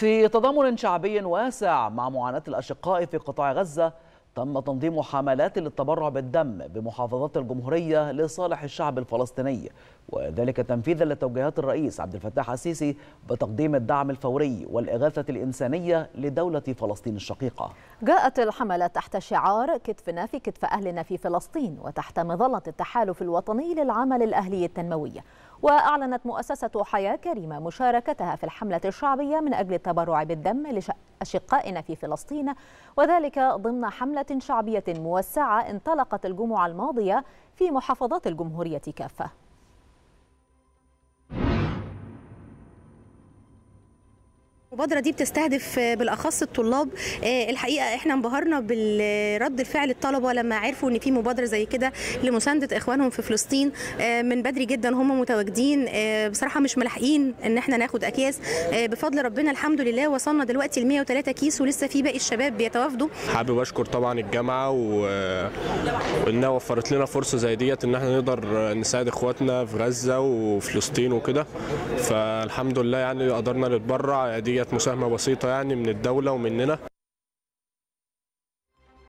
في تضامن شعبي واسع مع معاناة الأشقاء في قطاع غزة، تم تنظيم حملات للتبرع بالدم بمحافظات الجمهورية لصالح الشعب الفلسطيني، وذلك تنفيذا لتوجيهات الرئيس عبد الفتاح السيسي بتقديم الدعم الفوري والإغاثة الإنسانية لدولة فلسطين الشقيقة. جاءت الحملة تحت شعار كتفنا في كتف أهلنا في فلسطين، وتحت مظلة التحالف الوطني للعمل الأهلي التنموي. وأعلنت مؤسسة حياة كريمة مشاركتها في الحملة الشعبية من أجل التبرع بالدم لأشقائنا في فلسطين، وذلك ضمن حملة شعبية موسعة انطلقت الجمعة الماضية في محافظات الجمهورية كافة. المبادرة دي بتستهدف بالأخص الطلاب. الحقيقة احنا انبهرنا بالرد الفعل الطلبة لما عرفوا ان في مبادرة زي كده لمساندة اخوانهم في فلسطين. من بدري جدا هم متواجدين، بصراحة مش ملاحقين ان احنا ناخد اكياس. بفضل ربنا الحمد لله وصلنا دلوقتي ل 103 كيس، ولسه في باقي الشباب بيتوافدوا. حابب اشكر طبعا الجامعة وانها وفرت لنا فرصة زي ديت ان احنا نقدر نساعد اخواتنا في غزة وفلسطين وكده، فالحمد لله يعني قدرنا نتبرع. ديت مساهمة بسيطة يعني من الدولة ومننا.